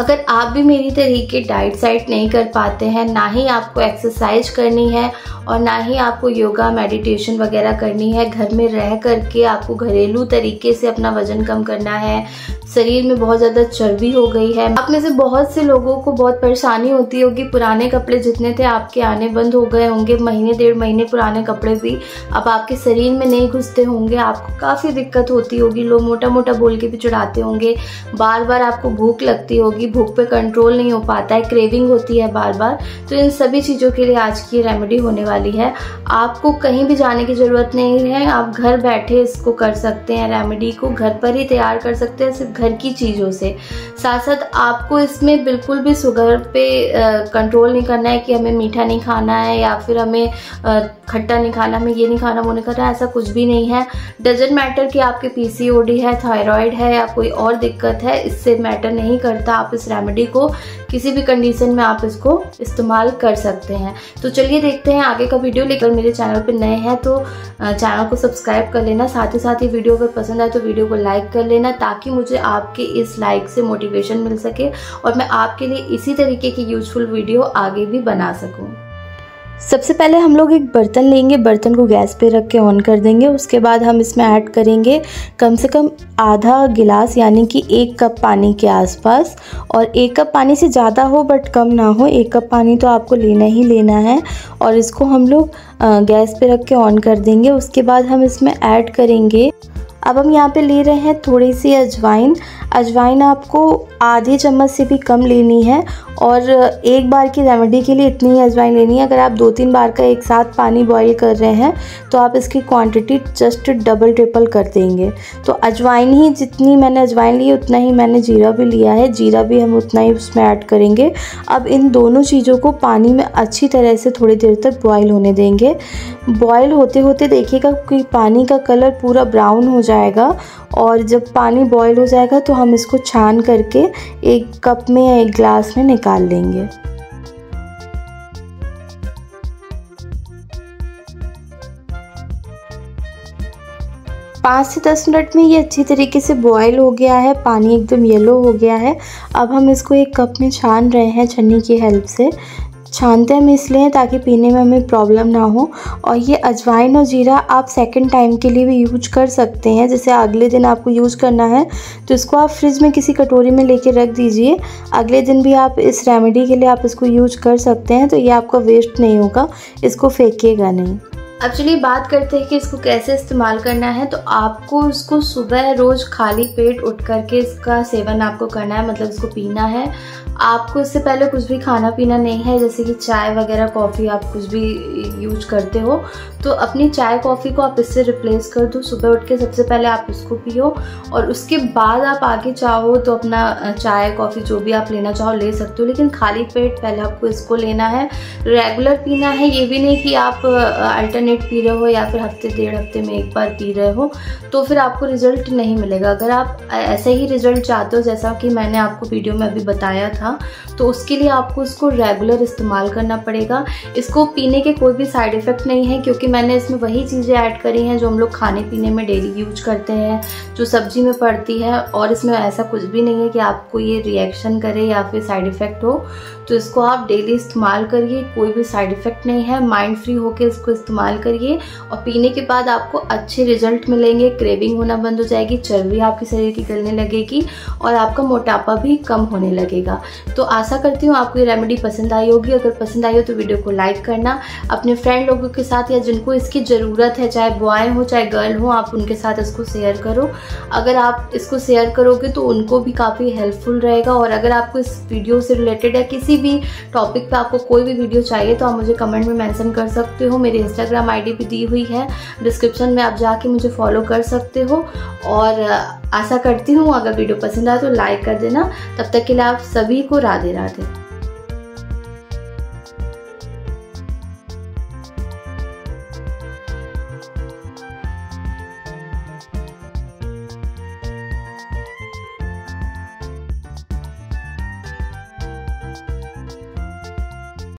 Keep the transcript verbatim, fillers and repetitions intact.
अगर आप भी मेरी तरह की डाइट साइट नहीं कर पाते हैं, ना ही आपको एक्सरसाइज करनी है और ना ही आपको योगा मेडिटेशन वगैरह करनी है, घर में रह करके आपको घरेलू तरीके से अपना वजन कम करना है, शरीर में बहुत ज़्यादा चर्बी हो गई है, आप में से बहुत से लोगों को बहुत परेशानी होती होगी, पुराने कपड़े जितने थे आपके आने बंद हो गए होंगे, महीने डेढ़ महीने पुराने कपड़े भी अब आपके शरीर में नहीं घुसते होंगे, आपको काफ़ी दिक्कत होती होगी, लोग मोटा मोटा बोल के भी चढ़ाते होंगे, बार बार आपको भूख लगती होगी, भूख पे कंट्रोल नहीं हो पाता है, क्रेविंग होती है बार बार, तो इन सभी चीज़ों के लिए आज की रेमेडी होने वाली है। आपको कहीं भी जाने की ज़रूरत नहीं है, आप घर बैठे इसको कर सकते हैं, रेमेडी को घर पर ही तैयार कर सकते हैं सिर्फ घर की चीज़ों से। साथ साथ आपको इसमें बिल्कुल भी शुगर पे कंट्रोल नहीं करना है कि हमें मीठा नहीं खाना है या फिर हमें खट्टा नहीं खाना, हमें ये नहीं खाना वो नहीं खाना, ऐसा कुछ भी नहीं है। डजेंट मैटर कि आपके पीसीओडी है, थायराइड है या कोई और दिक्कत है, इससे मैटर नहीं करता। आप इस रेमेडी को किसी भी कंडीशन में आप इसको इस्तेमाल कर सकते हैं। तो चलिए देखते हैं आगे का वीडियो लेकर। मेरे चैनल पर नए हैं तो चैनल को सब्सक्राइब कर लेना, साथ ही साथ ये वीडियो अगर पसंद आए तो वीडियो को लाइक कर लेना, ताकि मुझे आपके इस लाइक से मोटिवेशन मिल सके और मैं आपके लिए इसी तरीके की यूजफुल वीडियो आगे भी बना सकूं। सबसे पहले हम लोग एक बर्तन लेंगे, बर्तन को गैस पे रख के ऑन कर देंगे। उसके बाद हम इसमें ऐड करेंगे कम से कम आधा गिलास यानी कि एक कप पानी के आसपास, और एक कप पानी से ज़्यादा हो बट कम ना हो, एक कप पानी तो आपको लेना ही लेना है। और इसको हम लोग गैस पे रख के ऑन कर देंगे। उसके बाद हम इसमें ऐड करेंगे, अब हम यहाँ पे ले रहे हैं थोड़ी सी अजवाइन। अजवाइन आपको आधे चम्मच से भी कम लेनी है और एक बार की रेमेडी के लिए इतनी ही अजवाइन लेनी है। अगर आप दो तीन बार का एक साथ पानी बॉईल कर रहे हैं तो आप इसकी क्वांटिटी जस्ट डबल ट्रिपल कर देंगे। तो अजवाइन ही, जितनी मैंने अजवाइन ली उतना ही मैंने जीरा भी लिया है, जीरा भी हम उतना ही उसमें ऐड करेंगे। अब इन दोनों चीज़ों को पानी में अच्छी तरह से थोड़ी देर तक बॉयल होने देंगे। बॉयल होते होते देखिएगा कि पानी का कलर पूरा ब्राउन हो जाएगा, और जब पानी बॉयल हो जाएगा तो हम इसको छान करके एक कप में या एक ग्लास में निकाल लेंगे। पाँच से दस मिनट में ये अच्छी तरीके से बॉयल हो गया है, पानी एकदम येलो हो गया है। अब हम इसको एक कप में छान रहे हैं, छन्नी की हेल्प से छानते हम इसलिए ताकि पीने में हमें प्रॉब्लम ना हो। और ये अजवाइन और जीरा आप सेकंड टाइम के लिए भी यूज कर सकते हैं, जैसे अगले दिन आपको यूज करना है तो इसको आप फ्रिज में किसी कटोरी में लेके रख दीजिए, अगले दिन भी आप इस रेमेडी के लिए आप इसको यूज कर सकते हैं, तो ये आपका वेस्ट नहीं होगा, इसको फेंकिएगा नहीं। अब चलिए बात करते हैं कि इसको कैसे इस्तेमाल करना है। तो आपको इसको सुबह रोज़ खाली पेट उठ करके इसका सेवन आपको करना है, मतलब इसको पीना है। आपको इससे पहले कुछ भी खाना पीना नहीं है, जैसे कि चाय वगैरह कॉफ़ी आप कुछ भी यूज करते हो तो अपनी चाय कॉफ़ी को आप इससे रिप्लेस कर दो। सुबह उठ के सबसे पहले आप इसको पियो और उसके बाद आप आगे चाहो तो अपना चाय कॉफ़ी जो भी आप लेना चाहो ले सकते हो, लेकिन खाली पेट पहले आपको इसको लेना है। रेगुलर पीना है, ये भी नहीं कि आप अल्टरनेट पी रहे हो या फिर हफ्ते डेढ़ हफ्ते में एक बार पी रहे हो तो फिर आपको रिजल्ट नहीं मिलेगा। अगर आप ऐसे ही रिजल्ट चाहते हो जैसा कि मैंने आपको वीडियो में अभी बताया था, तो उसके लिए आपको इसको रेगुलर इस्तेमाल करना पड़ेगा। इसको पीने के कोई भी साइड इफेक्ट नहीं है, क्योंकि मैंने इसमें वही चीज़ें ऐड करी हैं जो हम लोग खाने पीने में डेली यूज करते हैं, जो सब्जी में पड़ती है, और इसमें ऐसा कुछ भी नहीं है कि आपको ये रिएक्शन करे या फिर साइड इफेक्ट हो। तो इसको आप डेली इस्तेमाल करिए, कोई भी साइड इफेक्ट नहीं है, माइंड फ्री होकर इसको इस्तेमाल करिए और पीने के बाद आपको अच्छे रिजल्ट मिलेंगे। क्रेविंग होना बंद हो जाएगी, चर्बी आपके शरीर की गलने लगेगी और आपका मोटापा भी कम होने लगेगा। तो आशा करती हूँ आपको ये रेमेडी पसंद आई होगी। अगर पसंद आई हो तो वीडियो को लाइक करना, अपने फ्रेंड लोगों के साथ या जिनको इसकी ज़रूरत है, चाहे बॉय हो चाहे गर्ल हो, आप उनके साथ इसको शेयर करो। अगर आप इसको शेयर करोगे तो उनको भी काफ़ी हेल्पफुल रहेगा। और अगर आपको इस वीडियो से रिलेटेड या किसी भी टॉपिक पर आपको कोई भी वीडियो चाहिए तो आप मुझे कमेंट में मेंशन कर सकते हो। मेरे इंस्टाग्राम आईडी भी दी हुई है डिस्क्रिप्शन में, आप जाके मुझे फॉलो कर सकते हो। और आशा करती हूँ अगर वीडियो पसंद आए तो लाइक कर देना। तब तक के लिए आप सभी को राधे राधे।